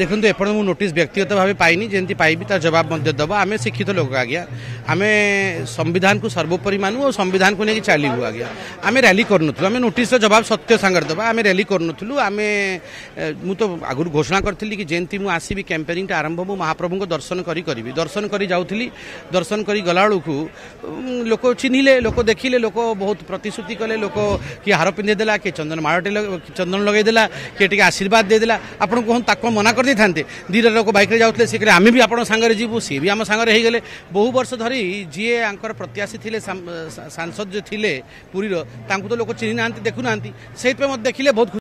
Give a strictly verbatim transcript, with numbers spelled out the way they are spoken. देखो एपर्त मुझे नोटिस व्यक्तिगत भाव पाईनी जमी पाइबी तार जवाब देव। आम शिक्षित लोक आज्ञा आम संविधान को सर्वोपरि मानू और संविधान को लेकिन चलू आज्ञा। आम रैली करें नोटिस जवाब सत्य सांगर दवा आम रैली करूँ। आम मु तो आगुरी घोषणा करी कि जमी मुझे आसबि कैंपेनिंग आरंभ मु महाप्रभु दर्शन करी करी दर्शन करी जाऊँगी। दर्शन करी गला बेलू लोक चिन्हले लोक देखिले लोक बहुत प्रतिश्रुति कले लोक किए हार पिंधेदेला किए चंदन माड़टे चंदन लगेदेला किए टे आशीर्वाद देदेला। आपन कहूँ मना कर दे दीटा लोक बैक्रे जाते सी कहे आम भी आप सागर जीवू सी भी आम सागर हो गले। बहु वर्ष धरी जी आंकर प्रत्याशी थे सांसद जो थे पूरीर तो लोक चिन्ह ना देखुना से मत देखिले बहुत।